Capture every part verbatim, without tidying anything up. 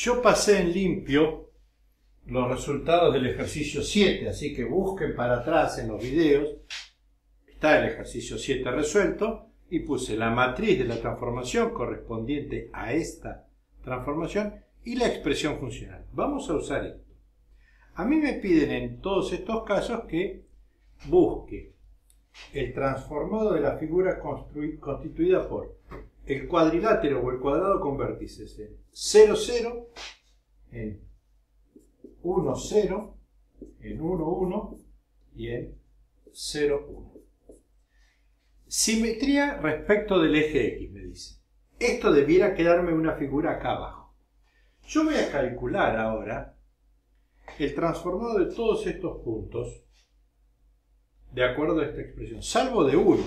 Yo pasé en limpio los resultados del ejercicio siete, así que busquen para atrás en los videos, está el ejercicio siete resuelto, y puse la matriz de la transformación correspondiente a esta transformación y la expresión funcional. Vamos a usar esto. A mí me piden en todos estos casos que busque el transformado de la figura constituida por el cuadrilátero o el cuadrado con vértices en cero, cero, en uno, cero, en uno, uno y en cero, uno. Simetría respecto del eje X, me dice. Esto debiera quedarme una figura acá abajo. Yo voy a calcular ahora el transformado de todos estos puntos de acuerdo a esta expresión, salvo de uno,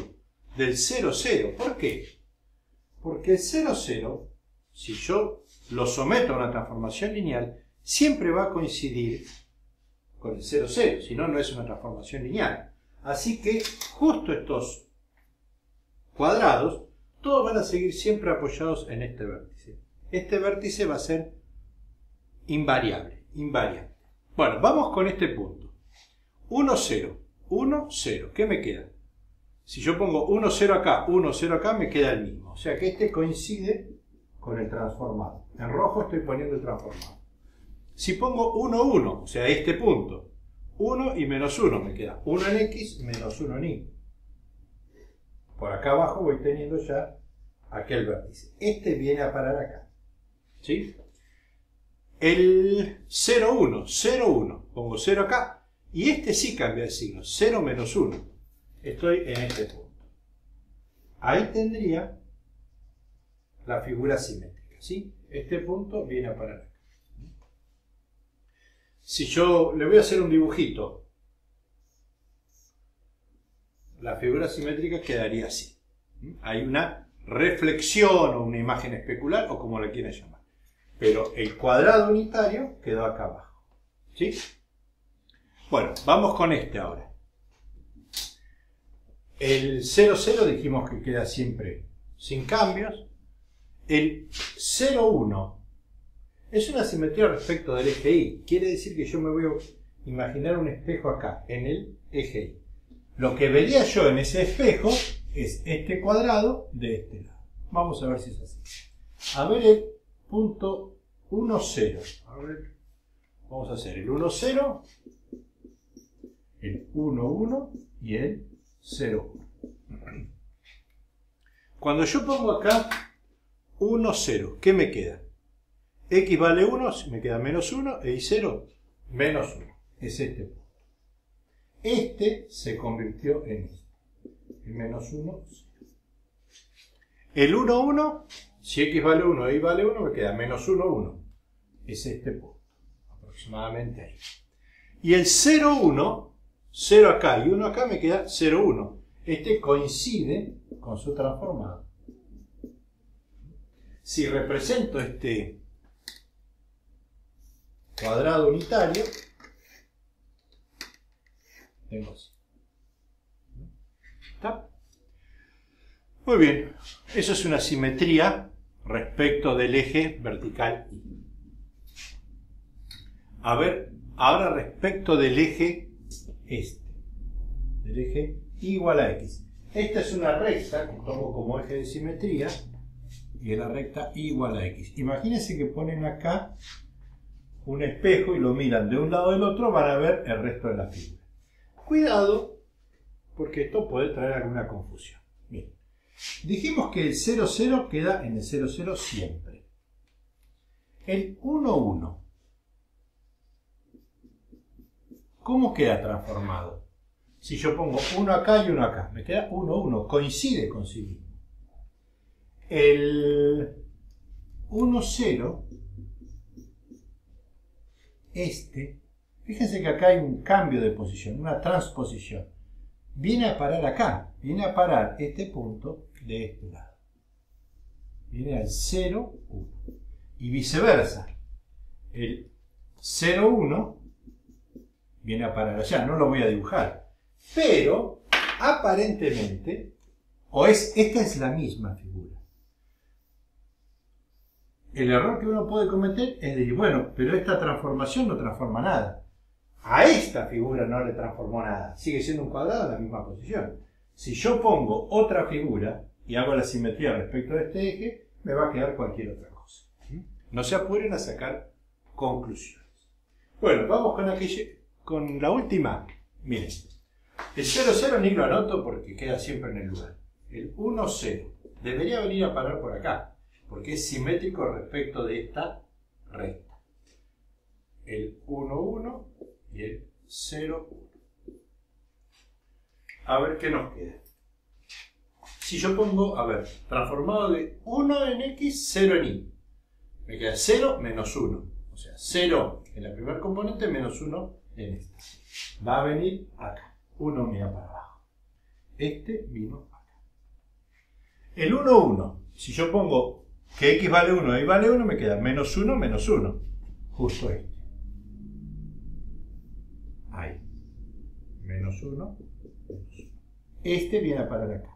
del cero, cero. ¿Por qué? Porque el cero, cero, si yo lo someto a una transformación lineal, siempre va a coincidir con el cero, cero, si no, no es una transformación lineal. Así que justo estos cuadrados, todos van a seguir siempre apoyados en este vértice. Este vértice va a ser invariable, invariable. Bueno, vamos con este punto. uno, cero, uno, cero. ¿Qué me queda? Si yo pongo uno, cero acá, uno, cero acá, me queda el mismo. O sea que este coincide con el transformado. En rojo estoy poniendo el transformado. Si pongo uno, uno, o sea este punto, uno y menos uno me queda. uno en X, menos uno en Y. Por acá abajo voy teniendo ya aquel vértice. Este viene a parar acá. ¿Sí? El cero, uno, cero, uno. Pongo cero acá. Y este sí cambia de signo, cero menos uno. Estoy en este punto. Ahí tendría la figura simétrica, ¿sí? Este punto viene a parar acá. Si yo le voy a hacer un dibujito, la figura simétrica quedaría así. Hay una reflexión o una imagen especular, o como la quieran llamar. Pero el cuadrado unitario quedó acá abajo, ¿sí? Bueno, vamos con este ahora. El cero, cero dijimos que queda siempre sin cambios. El cero, uno es una simetría respecto del eje Y. Quiere decir que yo me voy a imaginar un espejo acá, en el eje Y. Lo que vería yo en ese espejo es este cuadrado de este lado. Vamos a ver si es así. A ver el punto uno, cero. A ver, vamos a hacer el uno, cero... el uno, uno y el cero, uno. Cuando yo pongo acá uno, cero, ¿qué me queda? X vale uno, me queda menos uno, e Y cero, menos uno. Es este punto. Este se convirtió en este. El menos uno, cero. El uno, uno, si X vale uno, Y vale uno, me queda menos uno, uno. Es este punto. Aproximadamente ahí. Y el cero, uno, cero acá y uno acá, me queda cero, uno. Este coincide con su transformado. Si represento este cuadrado unitario, tengo así. ¿Está? Muy bien. Eso es una simetría respecto del eje vertical Y. A ver... Ahora respecto del eje este, del eje Y igual a X. Esta es una recta que tomo como eje de simetría y es la recta Y igual a X. Imagínense que ponen acá un espejo y lo miran de un lado del otro, van a ver el resto de la figura. Cuidado, porque esto puede traer alguna confusión. Bien, dijimos que el cero, cero queda en el cero, cero siempre. El uno, uno. ¿Cómo queda transformado? Si yo pongo uno acá y uno acá, me queda uno, uno, coincide con sí mismo. El uno, cero, este, fíjense que acá hay un cambio de posición, una transposición. Viene a parar acá, viene a parar este punto de este lado. Viene al cero, uno. Y viceversa. El cero, uno... viene a parar allá, no lo voy a dibujar, pero aparentemente, o es, esta es la misma figura. el error que uno puede cometer es decir, bueno, pero esta transformación no transforma nada. A esta figura no le transformó nada. Sigue siendo un cuadrado en la misma posición. Si yo pongo otra figura y hago la simetría respecto de este eje, me va a quedar cualquier otra cosa. ¿Sí? No se apuren a sacar conclusiones. Bueno, vamos con, aquella, con la última. Miren, el cero cero ni lo anoto porque queda siempre en el lugar. El uno cero debería venir a parar por acá, porque es simétrico respecto de esta recta. El uno uno y el cero uno. A ver qué nos queda. Si yo pongo, a ver, transformado de uno en X, cero en Y. Me queda cero menos uno. O sea, cero en la primera componente menos uno en esta. Va a venir acá. uno mira para abajo. Este vino acá. El uno uno. Si yo pongo que X vale uno y vale uno, me queda menos uno menos uno. Justo este. Ahí. Menos uno. Este viene a parar acá.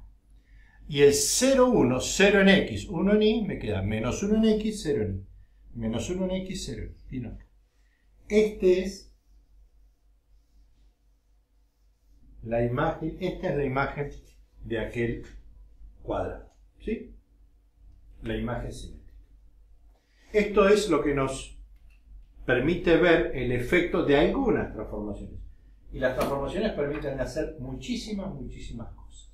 Y el cero uno, cero en X, uno en Y, me queda menos uno en X, cero en Y. Menos uno en X, cero en Y. Vino acá. Este es la imagen, esta es la imagen de aquel cuadrado. ¿Sí? La imagen simétrica. Esto es lo que nos permite ver el efecto de algunas transformaciones. Y las transformaciones permiten hacer muchísimas, muchísimas cosas.